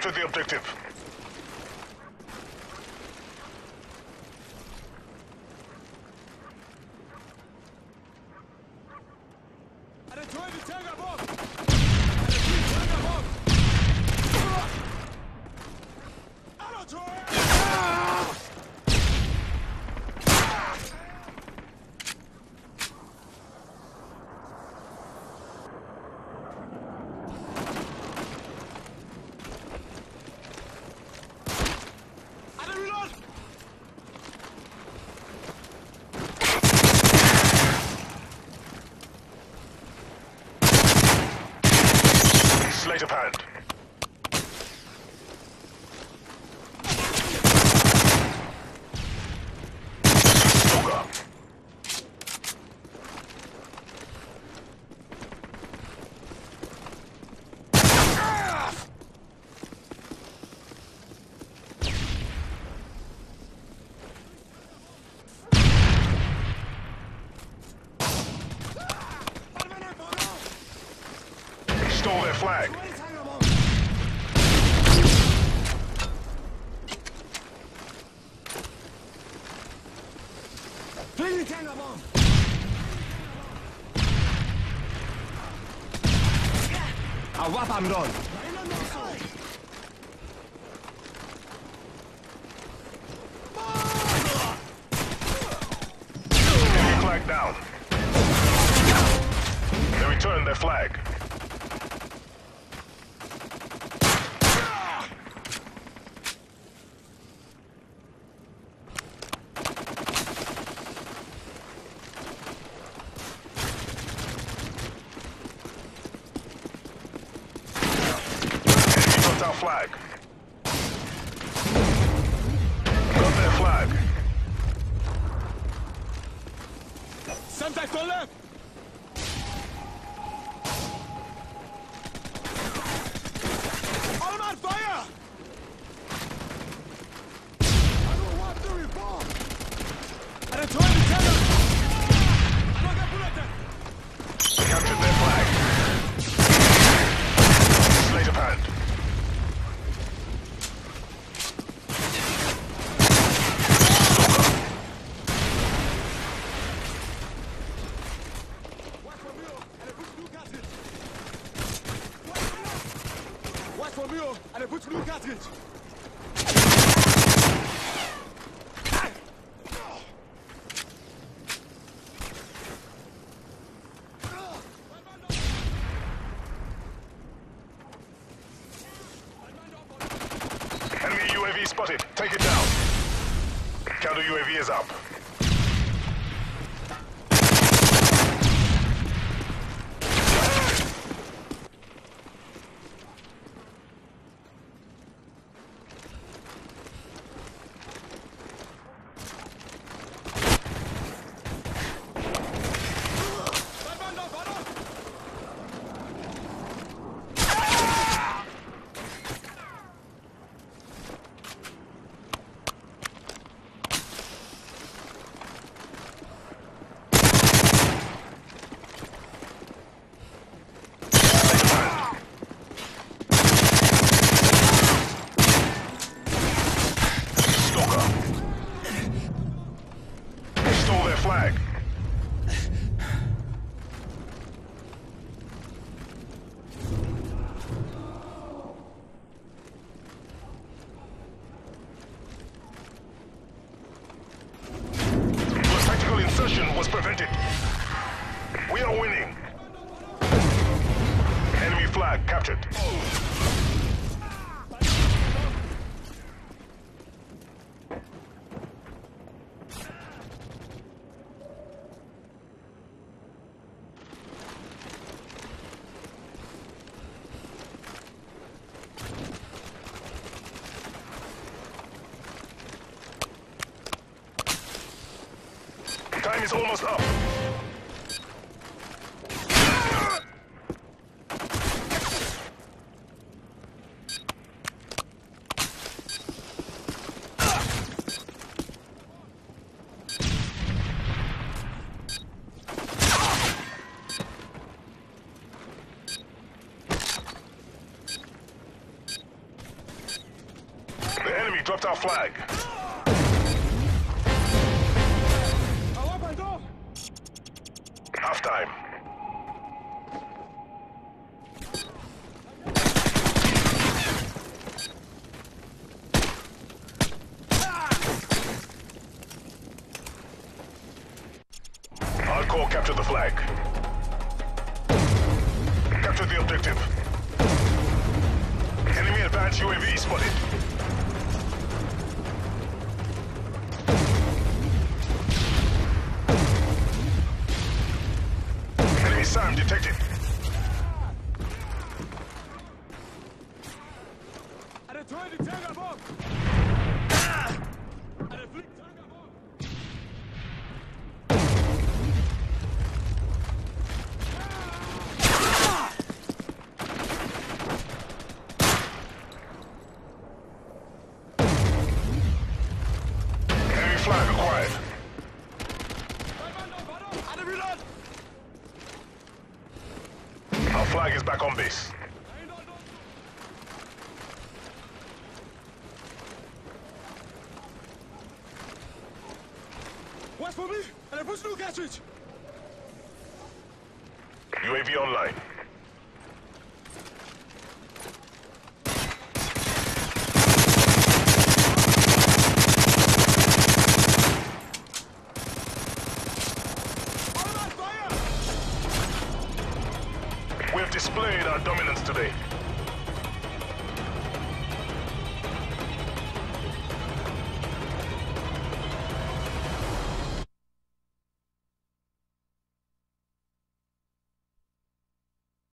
Capture the objective. Slate of hand. Stole their flag. Please take a bomb. A weapon run. Enemy flag down. They return their flag. Flag. Got their flag. Sometimes to left. All on fire. I don't want to reform. I don't try to tell them. Captured their flag. Slate of hand. And a good blue cartridge. Enemy UAV spotted. Take it down. Counter UAV is up. Flag. The tactical insertion was prevented. We are winning. Enemy flag captured. Time is almost up. Enemy dropped our flag. Half time. Hardcore captured the flag. Captured the objective. Enemy advanced UAV spotted. SAM detected. Enemy flag acquired. Our flag is back on base. Wait for me, and I push new cartridge. UAV online. Displayed our dominance today.